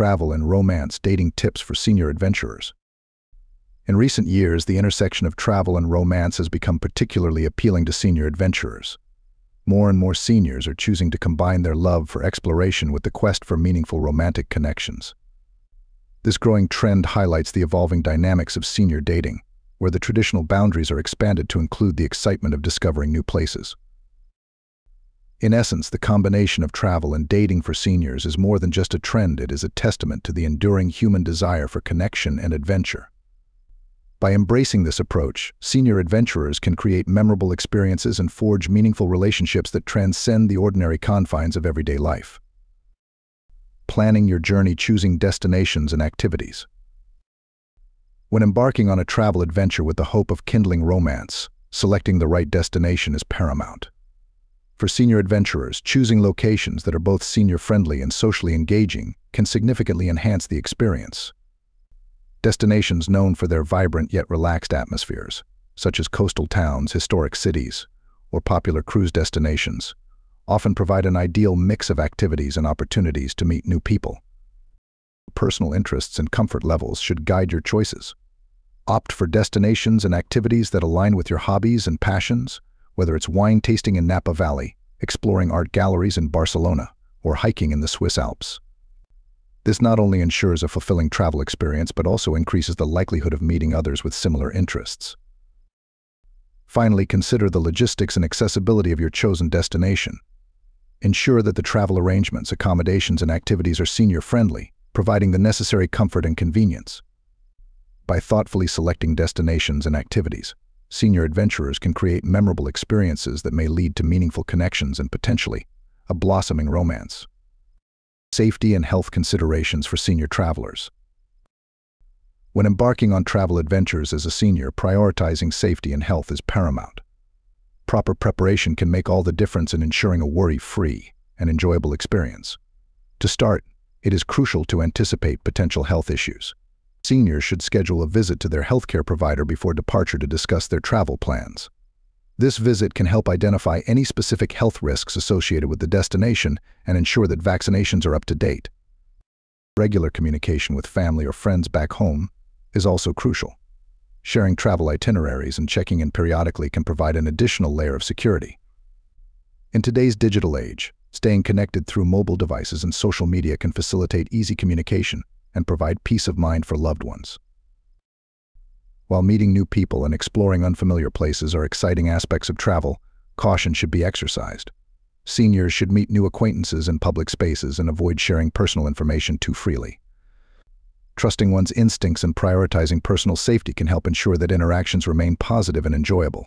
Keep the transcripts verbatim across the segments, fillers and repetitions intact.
travel and romance dating tips for senior adventurers. In recent years, the intersection of travel and romance has become particularly appealing to senior adventurers. More and more seniors are choosing to combine their love for exploration with the quest for meaningful romantic connections. This growing trend highlights the evolving dynamics of senior dating, where the traditional boundaries are expanded to include the excitement of discovering new places. In essence, the combination of travel and dating for seniors is more than just a trend, it is a testament to the enduring human desire for connection and adventure. By embracing this approach, senior adventurers can create memorable experiences and forge meaningful relationships that transcend the ordinary confines of everyday life. Planning your journey, choosing destinations and activities. When embarking on a travel adventure with the hope of kindling romance, selecting the right destination is paramount. For senior adventurers, choosing locations that are both senior-friendly and socially engaging can significantly enhance the experience. Destinations known for their vibrant yet relaxed atmospheres, such as coastal towns, historic cities, or popular cruise destinations, often provide an ideal mix of activities and opportunities to meet new people. Personal interests and comfort levels should guide your choices. Opt for destinations and activities that align with your hobbies and passions, whether it's wine tasting in Napa Valley, exploring art galleries in Barcelona, or hiking in the Swiss Alps. This not only ensures a fulfilling travel experience, but also increases the likelihood of meeting others with similar interests. Finally, consider the logistics and accessibility of your chosen destination. Ensure that the travel arrangements, accommodations, and activities are senior-friendly, providing the necessary comfort and convenience. By thoughtfully selecting destinations and activities, senior adventurers can create memorable experiences that may lead to meaningful connections and potentially a blossoming romance. Safety and health considerations for senior travelers. When embarking on travel adventures as a senior, prioritizing safety and health is paramount. Proper preparation can make all the difference in ensuring a worry-free and enjoyable experience. To start, it is crucial to anticipate potential health issues. Seniors should schedule a visit to their healthcare provider before departure to discuss their travel plans. This visit can help identify any specific health risks associated with the destination and ensure that vaccinations are up to date. Regular communication with family or friends back home is also crucial. Sharing travel itineraries and checking in periodically can provide an additional layer of security. In today's digital age, staying connected through mobile devices and social media can facilitate easy communication and provide peace of mind for loved ones. While meeting new people and exploring unfamiliar places are exciting aspects of travel, caution should be exercised. Seniors should meet new acquaintances in public spaces and avoid sharing personal information too freely. Trusting one's instincts and prioritizing personal safety can help ensure that interactions remain positive and enjoyable.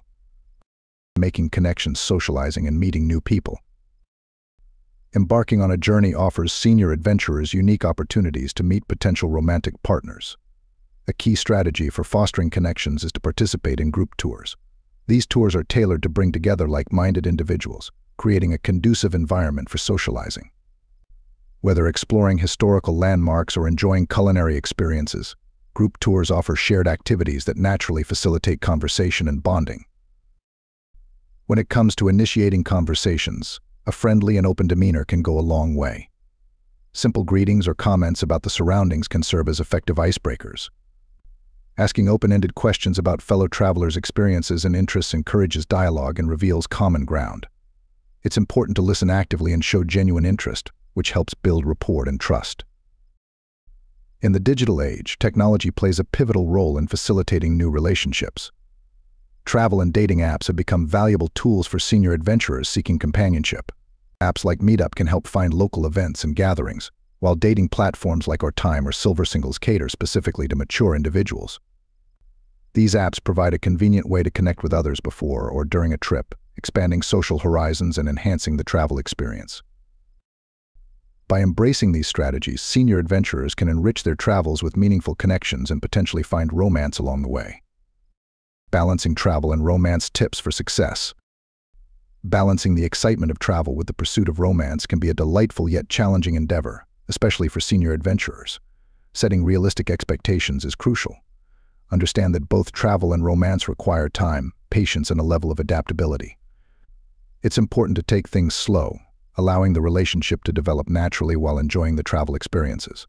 Making connections, socializing, and meeting new people. Embarking on a journey offers senior adventurers unique opportunities to meet potential romantic partners. A key strategy for fostering connections is to participate in group tours. These tours are tailored to bring together like-minded individuals, creating a conducive environment for socializing. Whether exploring historical landmarks or enjoying culinary experiences, group tours offer shared activities that naturally facilitate conversation and bonding. When it comes to initiating conversations, a friendly and open demeanor can go a long way. Simple greetings or comments about the surroundings can serve as effective icebreakers. Asking open-ended questions about fellow travelers' experiences and interests encourages dialogue and reveals common ground. It's important to listen actively and show genuine interest, which helps build rapport and trust. In the digital age, technology plays a pivotal role in facilitating new relationships. Travel and dating apps have become valuable tools for senior adventurers seeking companionship. Apps like Meetup can help find local events and gatherings, while dating platforms like OurTime or Silver Singles cater specifically to mature individuals. These apps provide a convenient way to connect with others before or during a trip, expanding social horizons and enhancing the travel experience. By embracing these strategies, senior adventurers can enrich their travels with meaningful connections and potentially find romance along the way. Balancing travel and romance tips for success. Balancing the excitement of travel with the pursuit of romance can be a delightful yet challenging endeavor, especially for senior adventurers. Setting realistic expectations is crucial. Understand that both travel and romance require time, patience, and a level of adaptability. It's important to take things slow, allowing the relationship to develop naturally while enjoying the travel experiences.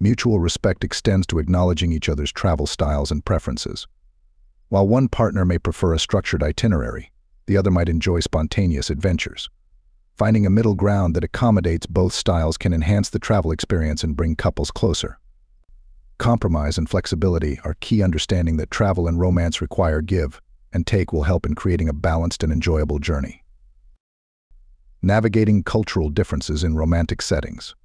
mutual respect extends to acknowledging each other's travel styles and preferences. While one partner may prefer a structured itinerary, the other might enjoy spontaneous adventures. Finding a middle ground that accommodates both styles can enhance the travel experience and bring couples closer. Compromise and flexibility are key. Understanding that travel and romance require give and take will help in creating a balanced and enjoyable journey. Navigating cultural differences in romantic settings.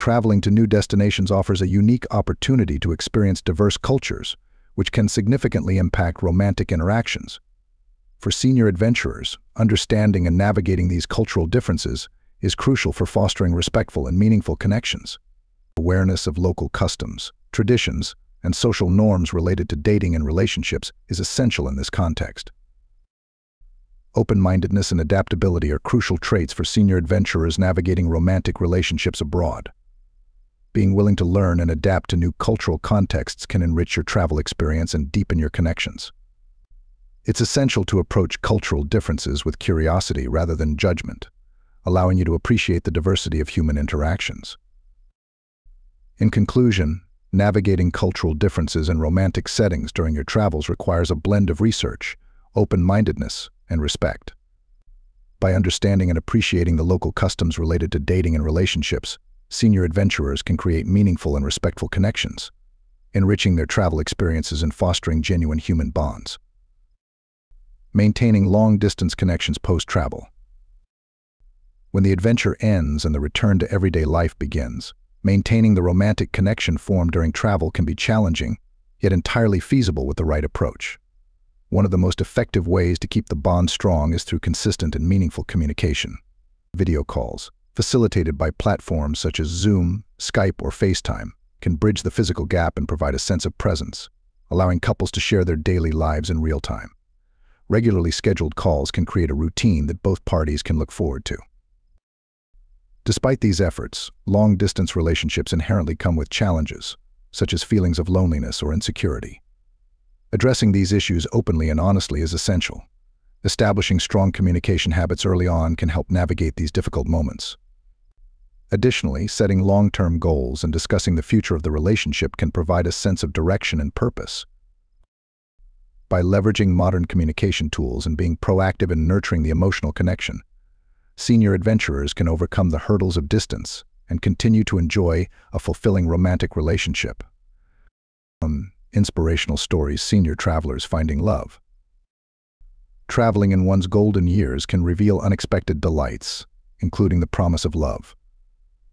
Traveling to new destinations offers a unique opportunity to experience diverse cultures, which can significantly impact romantic interactions. For senior adventurers, understanding and navigating these cultural differences is crucial for fostering respectful and meaningful connections. Awareness of local customs, traditions, and social norms related to dating and relationships is essential in this context. Open-mindedness and adaptability are crucial traits for senior adventurers navigating romantic relationships abroad. Being willing to learn and adapt to new cultural contexts can enrich your travel experience and deepen your connections. It's essential to approach cultural differences with curiosity rather than judgment, allowing you to appreciate the diversity of human interactions. In conclusion, navigating cultural differences in romantic settings during your travels requires a blend of research, open-mindedness, and respect. By understanding and appreciating the local customs related to dating and relationships, senior adventurers can create meaningful and respectful connections, enriching their travel experiences and fostering genuine human bonds. Maintaining long-distance connections post-travel. When the adventure ends and the return to everyday life begins, maintaining the romantic connection formed during travel can be challenging, yet entirely feasible with the right approach. One of the most effective ways to keep the bond strong is through consistent and meaningful communication. Video calls, facilitated by platforms such as Zoom, Skype, or FaceTime, can bridge the physical gap and provide a sense of presence, allowing couples to share their daily lives in real time. Regularly scheduled calls can create a routine that both parties can look forward to. Despite these efforts, long-distance relationships inherently come with challenges, such as feelings of loneliness or insecurity. Addressing these issues openly and honestly is essential. Establishing strong communication habits early on can help navigate these difficult moments. Additionally, setting long-term goals and discussing the future of the relationship can provide a sense of direction and purpose. By leveraging modern communication tools and being proactive in nurturing the emotional connection, senior adventurers can overcome the hurdles of distance and continue to enjoy a fulfilling romantic relationship. Um, inspirational stories, senior travelers finding love. Traveling in one's golden years can reveal unexpected delights, including the promise of love.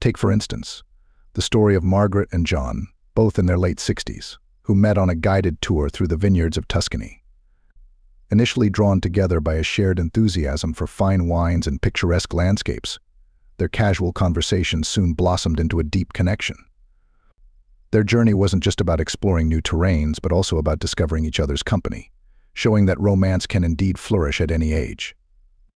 Take, for instance, the story of Margaret and John, both in their late sixties. Who met on a guided tour through the vineyards of Tuscany. Initially drawn together by a shared enthusiasm for fine wines and picturesque landscapes, their casual conversations soon blossomed into a deep connection. Their journey wasn't just about exploring new terrains, but also about discovering each other's company, showing that romance can indeed flourish at any age.